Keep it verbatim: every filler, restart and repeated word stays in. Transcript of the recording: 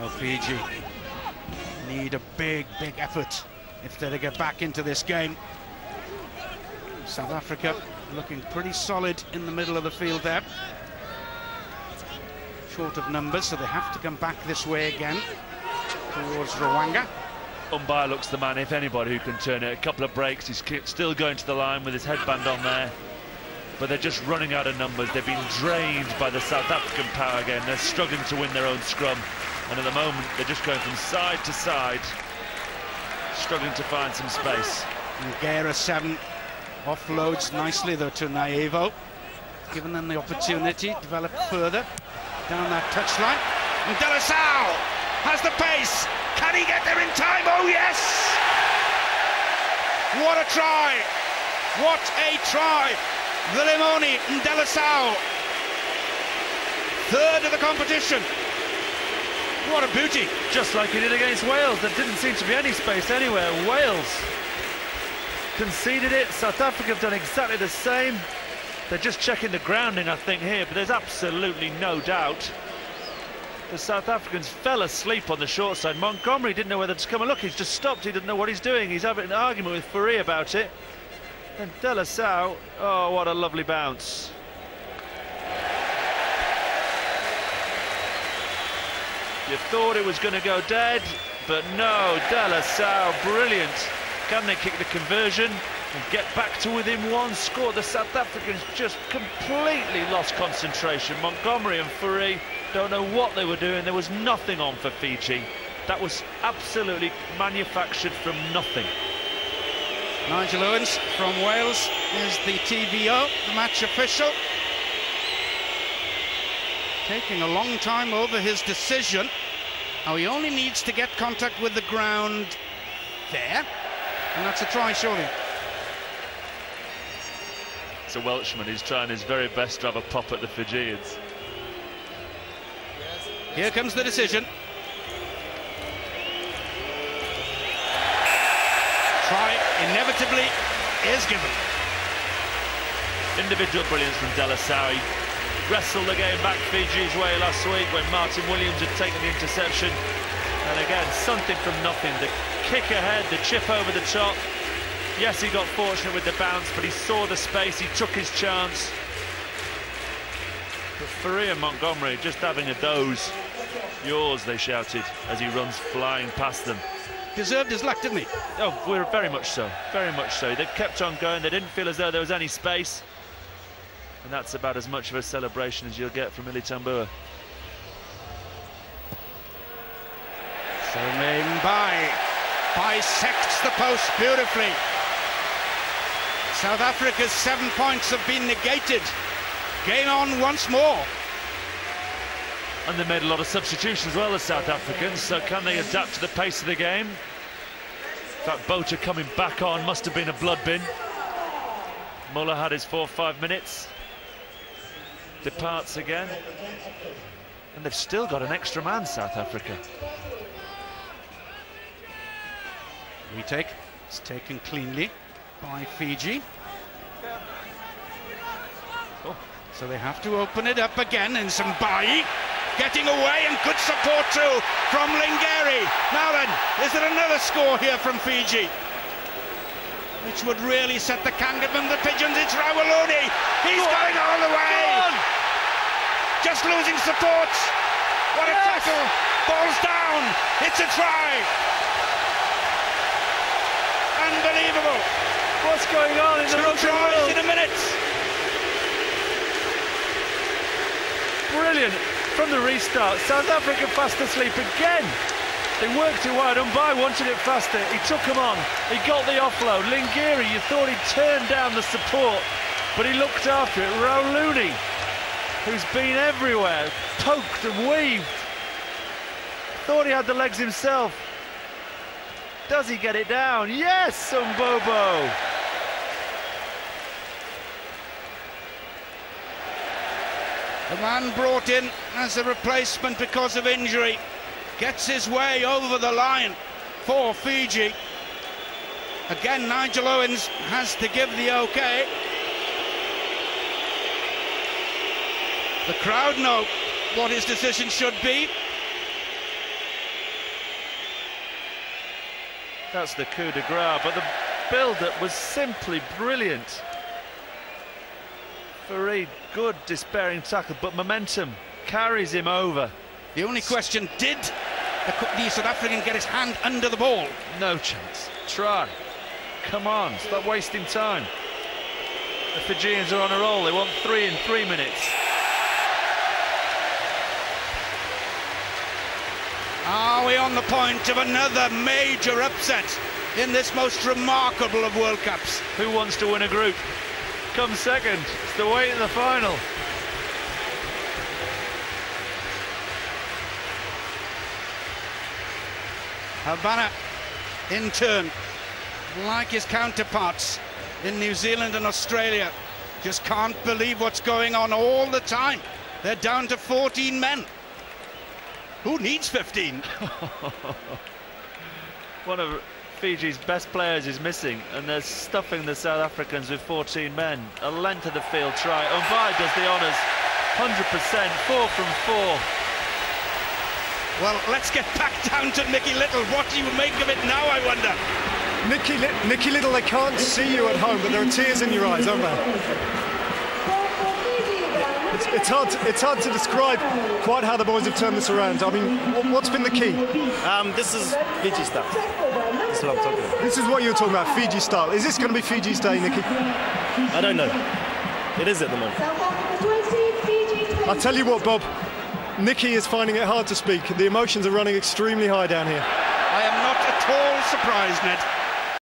So Fiji need a big, big effort if they're to get back into this game. South Africa looking pretty solid in the middle of the field there. Short of numbers, so they have to come back this way again towards Rawaqa. Unvaia looks the man, if anybody, who can turn it. A couple of breaks, he's still going to the line with his headband on there. But they're just running out of numbers. They've been drained by the South African power game. They're struggling to win their own scrum. And at the moment, they're just going from side to side, struggling to find some space. Ngera seven offloads nicely, though, to Naevo, giving them the opportunity to develop further down that touchline. And Delasau has the pace. Can he get there in time? Oh, yes! What a try! What a try! Vilimoni Delasau, third of the competition. What a beauty. Just like he did against Wales. There didn't seem to be any space anywhere. Wales conceded it. South Africa have done exactly the same. They're just checking the grounding, I think, here, but there's absolutely no doubt the South Africans fell asleep on the short side. Montgomery didn't know whether to come and look. He's just stopped. He didn't know what he's doing. He's having an argument with Fourie about it. And Delasau, oh, what a lovely bounce. You thought it was going to go dead, but no, Delasau, brilliant. Can they kick the conversion and get back to within one score? The South Africans just completely lost concentration. Montgomery and Fourie don't know what they were doing. There was nothing on for Fiji. That was absolutely manufactured from nothing. Nigel Owens from Wales is the T V O, the match official. Taking a long time over his decision. Now he only needs to get contact with the ground there. And that's a try, surely. It's a Welshman who's trying his very best to have a pop at the Fijians. Here comes the decision. Try inevitably is given. Individual brilliance from Delasau. Wrestled the game back Fiji's way last week when Martin Williams had taken the interception. And again, something from nothing. The kick ahead, the chip over the top. Yes, he got fortunate with the bounce, but he saw the space, he took his chance. But Fourie and Montgomery just having a doze. Yours, they shouted as he runs flying past them. Deserved his luck, didn't he? Oh, we're very much so, very much so. They kept on going, they didn't feel as though there was any space. And that's about as much of a celebration as you'll get from Ili Tambua. Seremaia Bai bisects the post beautifully. South Africa's seven points have been negated. Game on once more. And they made a lot of substitutions as well as South Africans, so can they adapt to the pace of the game? That Bota coming back on must have been a blood bin. Muller had his four or five minutes. Departs again. And they've still got an extra man, South Africa. Retake. It's taken cleanly by Fiji. Oh. So they have to open it up again, and Sambai getting away, and good support too from Ligairi. Now then, is there another score here from Fiji? Which would really set the Kangaroo, the Pigeons. It's Rauluni. He's oh, going all the way. Just losing support. What yes. a tackle. Ball's down. It's a try. Unbelievable. What's going on in Two the rugby tries world? In a minute. Brilliant from the restart. South Africa fast asleep again. They worked it wide. Unvaia wanted it faster. He took him on. He got the offload. Ligairi, you thought he turned down the support, but he looked after it. Rauluni, who's been everywhere, poked and weaved. Thought he had the legs himself. Does he get it down? Yes, Bobo. The man brought in as a replacement because of injury gets his way over the line for Fiji. Again, Nigel Owens has to give the OK. The crowd know what his decision should be. That's the coup de grace, but the build-up was simply brilliant. Fourie, good despairing tackle, but momentum carries him over. The only question, did the, the South African get his hand under the ball? No chance. Try. Come on, stop wasting time. The Fijians are on a roll, they want three in three minutes. Are we on the point of another major upset in this most remarkable of World Cups? Who wants to win a group? Come second, it's the way to the final. Habana, in turn, like his counterparts in New Zealand and Australia, just can't believe what's going on all the time. They're down to fourteen men. Who needs fifteen? One of Fiji's best players is missing, and they're stuffing the South Africans with fourteen men. A length of the field try. Unvaia does the honours. one hundred percent, four from four. Well, let's get back down to Nicky Little. What do you make of it now, I wonder? Nicky, Li Nicky Little, they can't see you at home, but there are tears in your eyes, aren't there? It's hard, to, it's hard to describe quite how the boys have turned this around. I mean, what's been the key? Um, this is Fiji style. This is what I'm talking about. This is what you're talking about, Fiji style. Is this going to be Fiji's day, Nicky? I don't know. It is at the moment. I'll tell you what, Bob. Nicky is finding it hard to speak. The emotions are running extremely high down here. I am not at all surprised, Ned.